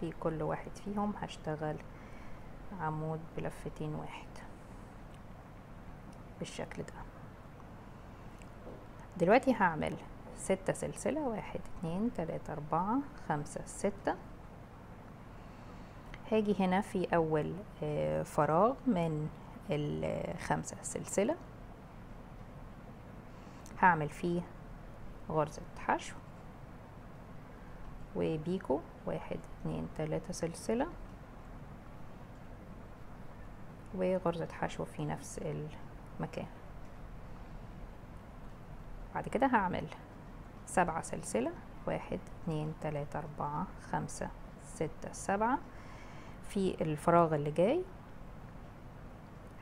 في كل واحد فيهم هشتغل عمود بلفتين واحد بالشكل ده. دلوتي هعمل 6 سلسلة 1 2 3 4 5 6. هاجي هنا في اول فراغ من ال5 سلسلة هعمل فيه غرزة حشو وبيكو 1 2 3 سلسلة وغرزة حشو في نفس المكان. بعد كده هعمل 7 سلسلة 1 2 3 4 5 6 7. في الفراغ اللي جاي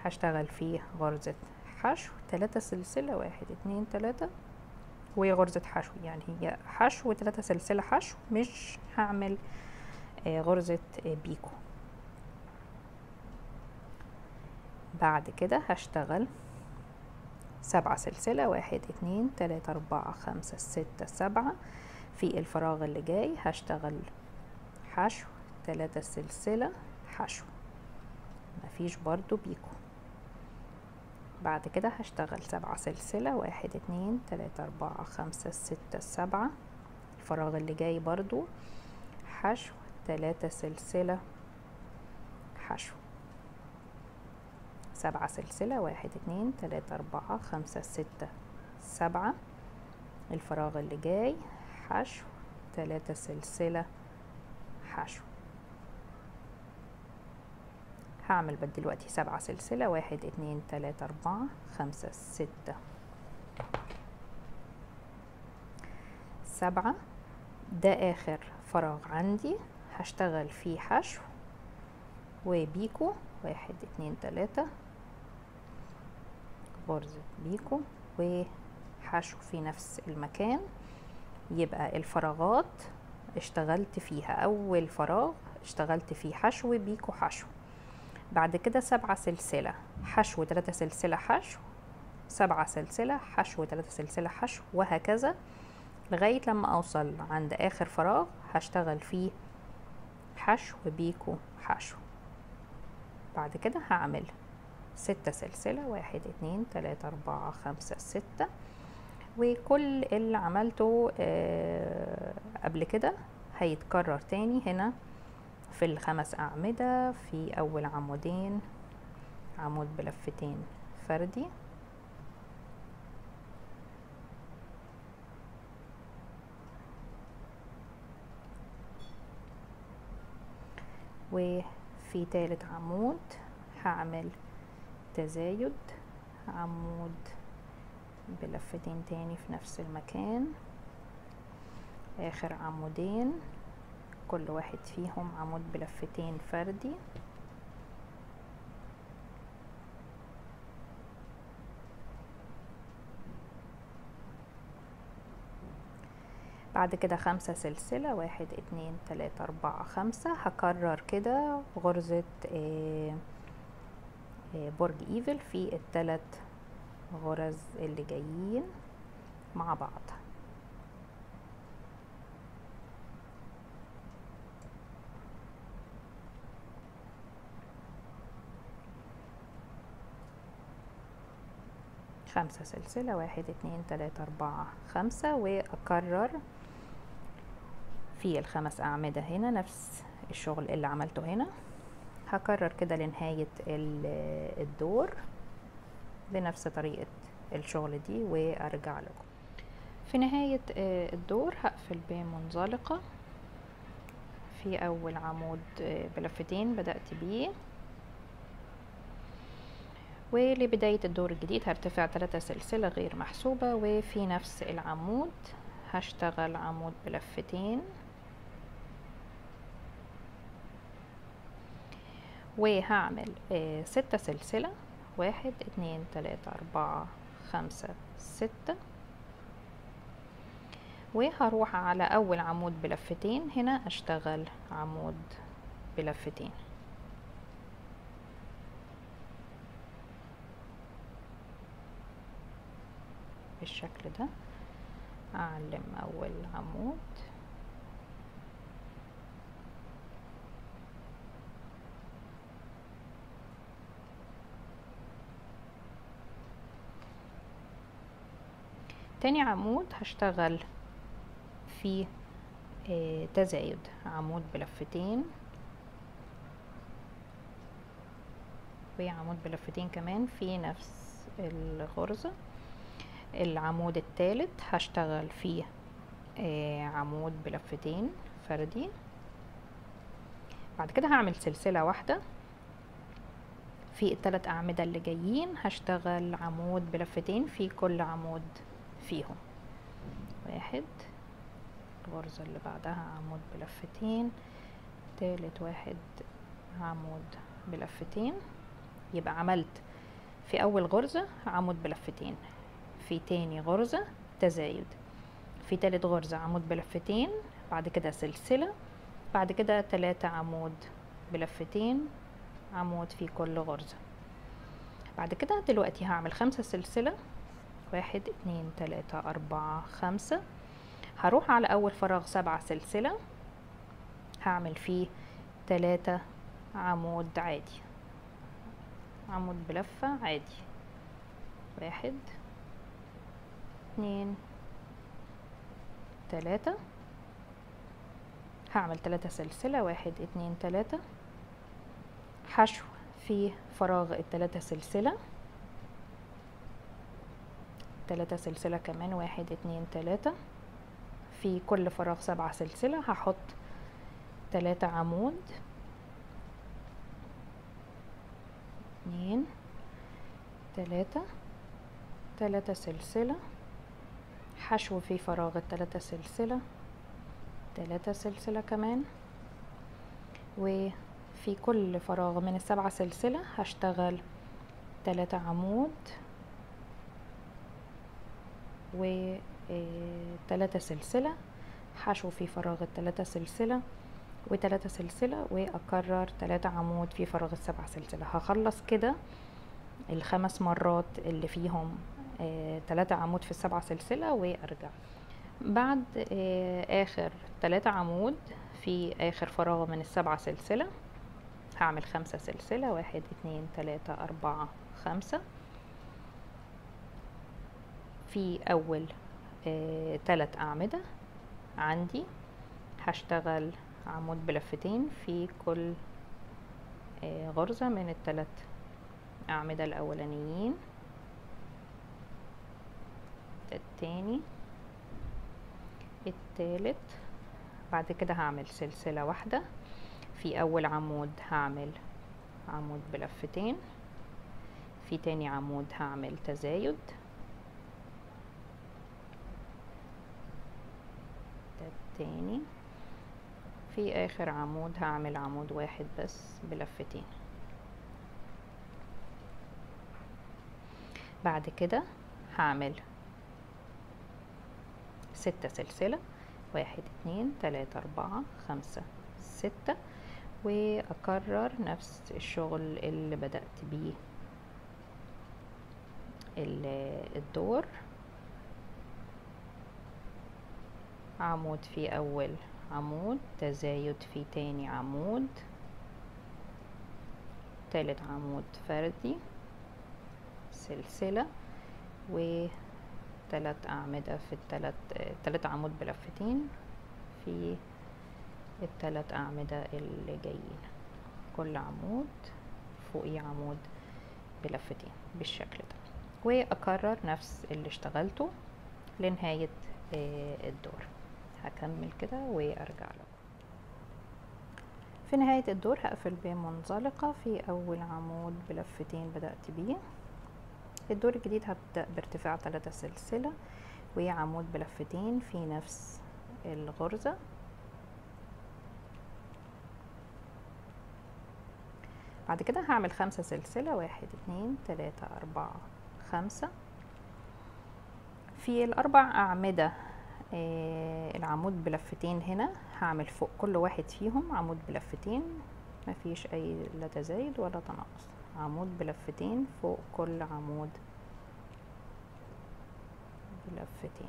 هشتغل فيه غرزة حشو 3 سلسلة 1 2 3 وغرزة حشو، يعني هي حشو 3 سلسلة حشو، مش هعمل غرزة بيكو. بعد كده هشتغل 7 سلسلة 1 2 3 4 5 6 7. في الفراغ اللي جاي هشتغل حشو 3 سلسلة حشو، مفيش برضو بيكو. بعد كده هشتغل 7 سلسلة 1 2 3 4 5 6 7. الفراغ اللي جاي برضو حشو 3 سلسلة حشو، 7 سلسلة 1 2 3 4 5 6 7. الفراغ اللي جاي حشو 3 سلسلة حشو. هعمل دلوقتي 7 سلسلة 1 2 3 4 5 6 7. ده آخر فراغ عندي هشتغل فيه حشو وبيكو 1 2 3 غرزة بيكو وحشو في نفس المكان. يبقى الفراغات اشتغلت فيها، أول فراغ اشتغلت فيه حشو بيكو حشو، بعد كده 7 سلسلة حشو 3 سلسلة حشو، 7 سلسلة حشو 3 سلسلة حشو، وهكذا لغاية لما اوصل عند اخر فراغ هشتغل فيه حشو بيكو حشو. بعد كده هعمل 6 سلسلة 1 2 3 4 5 6. وكل اللي عملته قبل كده هيتكرر تاني هنا في ال5 أعمدة. في أول عمودين عمود بلفتين فردي، وفي 3 عمود هعمل تزايد عمود بلفتين تاني في نفس المكان، آخر عمودين كل واحد فيهم عمود بلفتين فردي، بعد كده 5 سلسلة 1 2 3 4 5. هكرر كده غرزة برج ايفل في ال3 غرز اللي جايين مع بعض. 5 سلسلة 1 2 3 4 5، واكرر في الخمس اعمدة هنا نفس الشغل اللي عملته هنا. هكرر كده لنهاية الدور بنفس طريقة الشغل دي وارجع لكم. في نهاية الدور هقفل بمنزلقة في اول عمود بلفتين بدأت بيه، ولبداية الدور الجديد هرتفع 3 سلسلة غير محسوبة، وفي نفس العمود هشتغل عمود بلفتين، وهعمل 6 سلسلة 1 2 3 4 5 6، وهروح على اول عمود بلفتين هنا اشتغل عمود بلفتين، بالشكل ده اعلم اول عمود تاني عمود هشتغل في تزايد عمود بلفتين وعمود بلفتين كمان في نفس الغرزة. العمود الثالث هشتغل فيه عمود بلفتين فردي، بعد كده هعمل سلسلة واحدة في الثلاث أعمدة اللي جايين هشتغل عمود بلفتين في كل عمود فيهم، 1 الغرزة اللي بعدها عمود بلفتين، ثالث 1 عمود بلفتين، يبقى عملت في أول غرزة عمود بلفتين، في تاني غرزة تزايد، في تالت غرزة عمود بلفتين، بعد كده سلسلة، بعد كده 3 عمود بلفتين عمود في كل غرزة. بعد كده دلوقتي هعمل 5 سلسلة 1 2 3 4 5، هروح على اول فراغ 7 سلسلة هعمل فيه 3 عمود عادي، عمود بلفة عادي، 1 2 3، هعمل 3 سلسلة 1 2 3، حشو في فراغ ال3 سلسلة، 3 سلسلة كمان 1 2 3، في كل فراغ 7 سلسلة هحط 3 عمود، 2 3، 3 سلسلة، حشو في فراغ 3 سلسلة، 3 سلسلة كمان، وفي كل فراغ من ال7 سلسلة هشتغل 3 عمود و 3 سلسلة، حشو في فراغ 3 سلسلة و3 سلسلة، واكرر 3 عمود في فراغ 7 سلسلة. هخلص كده ال5 مرات اللي فيهم 3 عمود في ال7 سلسلة وارجع. بعد اخر 3 عمود في اخر فراغ من ال7 سلسلة هعمل 5 سلسلة 1 2 3 4 5، في اول 3 اعمدة عندي هشتغل عمود بلفتين في كل غرزة من ال3 اعمدة الاولانيين، التاني، التالت، بعد كده هعمل سلسلة واحدة في اول عمود هعمل عمود بلفتين، في تاني عمود هعمل تزايد، ده التاني، في اخر عمود هعمل عمود واحد بس بلفتين. بعد كده هعمل 6 سلسلة 1 2 3 4 5 6، واكرر نفس الشغل اللي بدأت بيه الدور، عمود في اول عمود، تزايد في تاني عمود، تالت عمود فردي، سلسلة، وثلاث أعمدة في الثلاث عمود بلفتين في الثلاث أعمدة اللي جايين، كل عمود فوقيه عمود بلفتين بالشكل ده، وأكرر نفس اللي اشتغلته لنهاية الدور. هكمل كده وأرجع لكم. في نهاية الدور هقفل بيه منزلقة في أول عمود بلفتين بدأت بيه. الدور الجديد هبدأ بارتفاع 3 سلسلة وعمود بلفتين في نفس الغرزة، بعد كده هعمل 5 سلسلة 1 2 3 4 5 في الأربع أعمدة. العمود بلفتين هنا هعمل فوق كل واحد فيهم عمود بلفتين، مفيش اي لا تزايد ولا تناقص، عمود بلفتين فوق كل عمود بلفتين.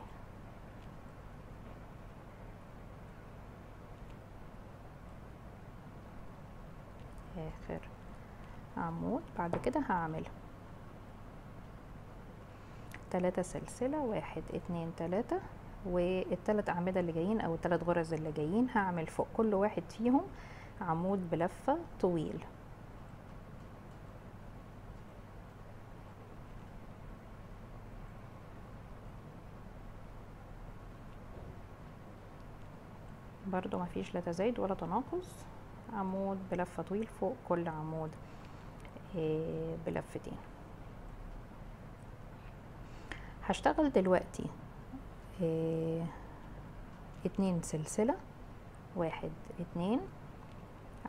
اخر عمود بعد كده هعمل 3 سلسلة 1 2 3، والثلاث اعمده اللي جايين او الثلاث غرز اللي جايين هعمل فوق كل واحد فيهم عمود بلفه طويل، برضو مفيش لا تزايد ولا تناقص، عمود بلفه طويل فوق كل عمود بلفتين. هشتغل دلوقتي 2 سلسلة 1 2،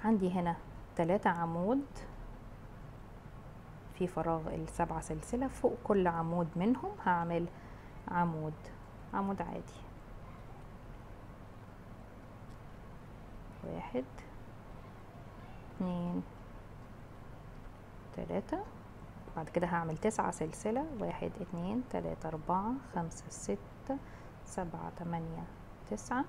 عندي هنا 3 عمود في فراغ 7 سلسلة، فوق كل عمود منهم هعمل عمود عادي 1 2 3، بعد كده هعمل 9 سلسلة 1 2 3 4 5 6 7 8 9.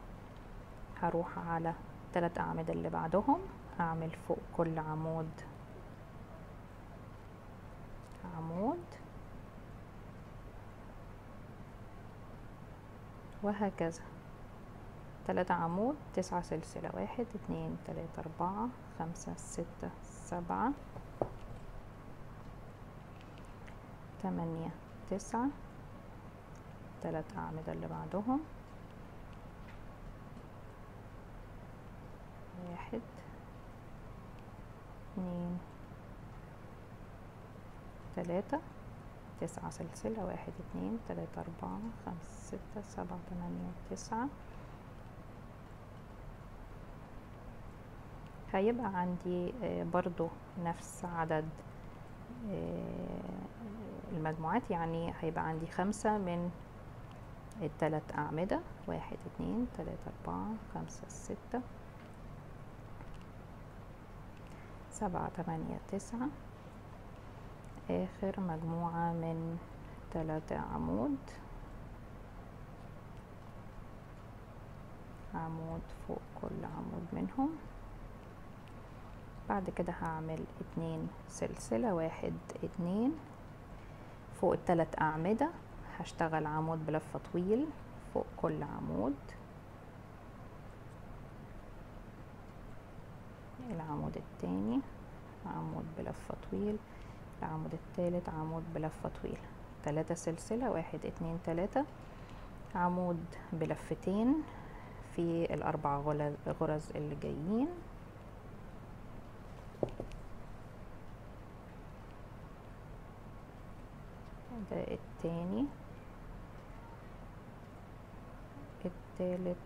هروح على 3 أعمدة اللي بعدهم هعمل فوق كل عمود وهكذا، 3 عمود 9 سلسلة 1 2 3 4 5 6 7 8 9، 3 أعمدة اللي بعدهم 1 2 3، 9 سلسلة 1 2 3 4 5 6 7 8 9. هيبقى عندي برضو نفس عدد المجموعات، يعني هيبقى عندي 5 من الثلاث أعمدة 1 2 3 4 5 6 7 8 9. آخر مجموعة من 3 عمود، عمود فوق كل عمود منهم، بعد كده هعمل 2 سلسلة 1 2 فوق ال3 أعمدة هشتغل عمود بلفة طويل فوق كل عمود، العمود الثاني عمود بلفة طويل، العمود الثالث عمود بلفة طويل، 3 سلسلة 1 2 3 عمود بلفتين في الأربع غرز اللي جايين، ده الثاني الثالث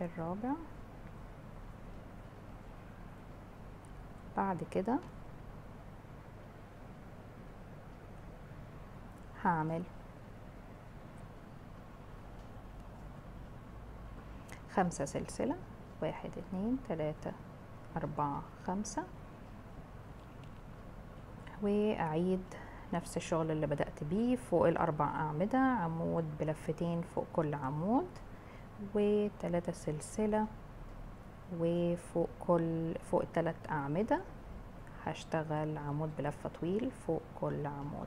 الرابع، بعد كده هعمل 5 سلسلة 1 2 3 4 5، وأعيد نفس الشغل اللي بدأت بيه فوق ال4 أعمدة عمود بلفتين فوق كل عمود، و3 سلسلة وفوق كل فوق الثلاث اعمده هشتغل عمود بلفه طويل فوق كل عمود،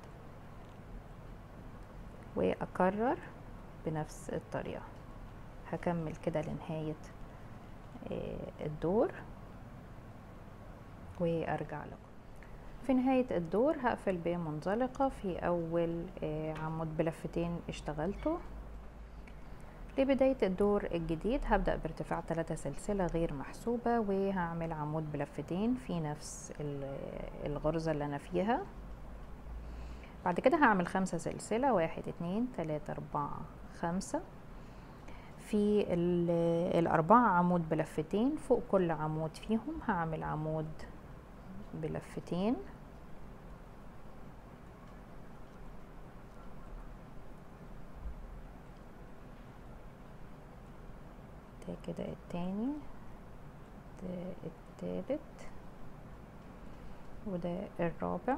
واكرر بنفس الطريقه. هكمل كده لنهايه الدور وارجع لكم. في نهايه الدور هقفل بمنزلقه في اول عمود بلفتين اشتغلته. لبداية الدور الجديد هبدأ بارتفاع 3 سلسلة غير محسوبة، وهعمل عمود بلفتين في نفس الغرزة اللي أنا فيها. بعد كده هعمل 5 سلسلة 1 2 3 4 5 في الأربعة عمود بلفتين فوق كل عمود فيهم هعمل عمود بلفتين كده، التاني ده التالت وده الرابع.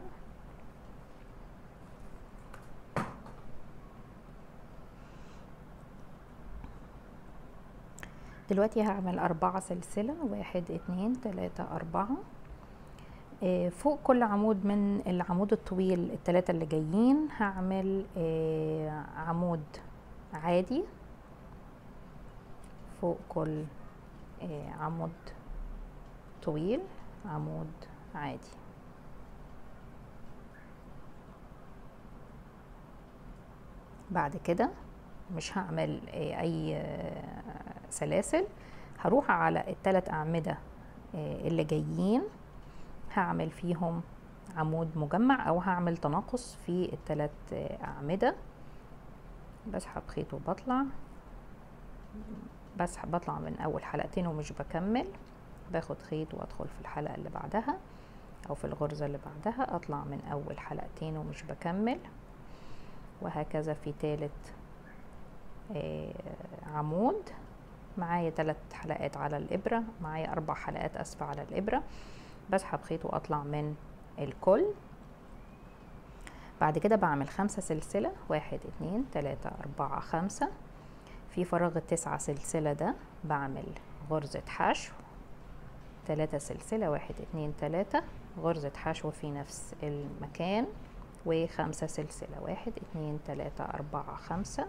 دلوقتي هعمل 4 سلسلة 1 2 3 4 فوق كل عمود من العمود الطويل ال3 اللي جايين هعمل عمود عادي فوق كل عمود طويل عمود عادي. بعد كده مش هعمل اي سلاسل، هروح على ال3 اعمدة اللي جايين هعمل فيهم عمود مجمع او هعمل تناقص في ال3 اعمدة. بسحب خيط وبطلع، بسحب بطلع من اول حلقتين ومش بكمل، باخد خيط وادخل في الحلقة اللي بعدها او في الغرزة اللي بعدها، اطلع من اول حلقتين ومش بكمل، وهكذا في ثالث عمود. معايا 3 حلقات على الابرة، معايا 4 حلقات اسف على الابرة، بسحب خيط واطلع من الكل. بعد كده بعمل 5 سلسلة 1 2 3 4 5 في فراغ ال9 سلسلة ده بعمل غرزة حشو 3 سلسلة 1 2 3 غرزة حشو في نفس المكان، و5 سلسلة 1 2 3 4 5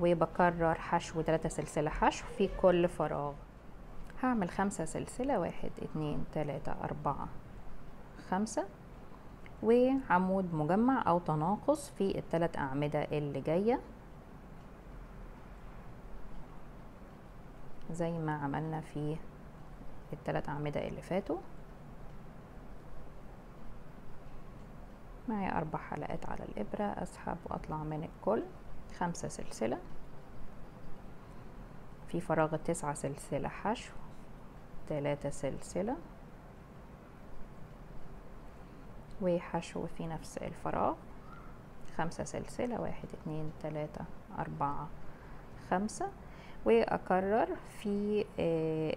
وبكرر حشو 3 سلسلة حشو في كل فراغ. هعمل 5 سلسلة 1 2 3 4 5 وعمود مجمع او تناقص في ال3 اعمدة اللي جاية زي ما عملنا في ال3 اعمدة اللي فاتوا. معايا 4 حلقات على الابرة، اسحب واطلع من الكل، 5 سلسلة في فراغ ال9 سلسلة حشو 3 سلسلة وحشو في نفس الفراغ 5 سلسلة 1 2 3 4 5 واكرر في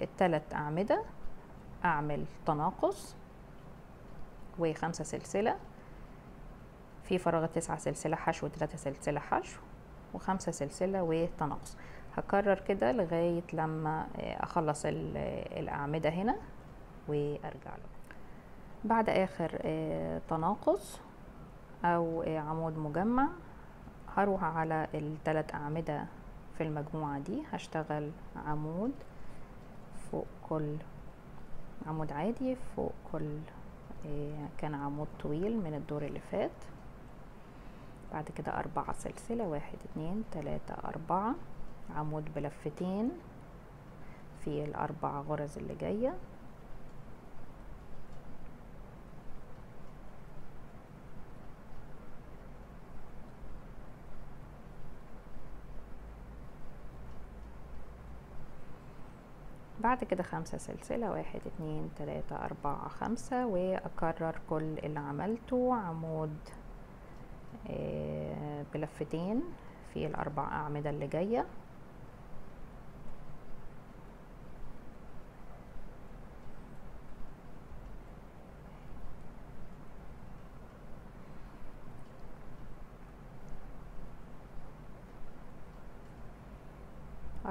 ال3 اعمده اعمل تناقص، و5 سلسله في فراغ 9 سلسله حشو 3 سلسله حشو و5 سلسله وتناقص. هكرر كده لغايه لما اخلص الاعمده هنا وارجع لكم. بعد اخر تناقص او عمود مجمع هروح على ال3 اعمده في المجموعة دي، هشتغل عمود فوق كل عمود عادي فوق كل كان عمود طويل من الدور اللي فات. بعد كده 4 سلسلة 1 2 3 4 عمود بلفتين في ال4 غرز اللي جاية. بعد كده 5 سلسلة 1 2 3 4 5 واكرر كل اللي عملته عمود بلفتين في ال4 اعمدة اللي جاية.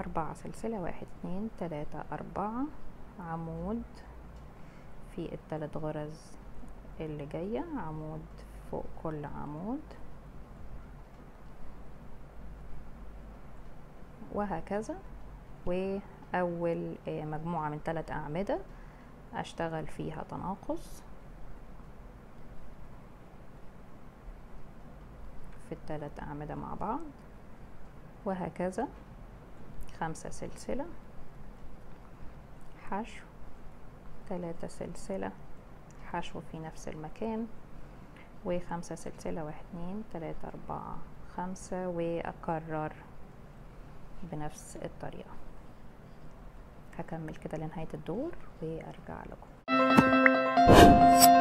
4 سلسلة، 1 2 3 4 عمود في الثلاث غرز اللي جاية، عمود فوق كل عمود وهكذا. واول مجموعة من 3 أعمدة اشتغل فيها تناقص في الثلاث أعمدة مع بعض وهكذا. 5 سلسلة حشو، 3 سلسلة حشو في نفس المكان، و5 سلسلة 1 2 3 4 5 وأكرر بنفس الطريقة. هكمل كده لنهاية الدور وأرجع لكم.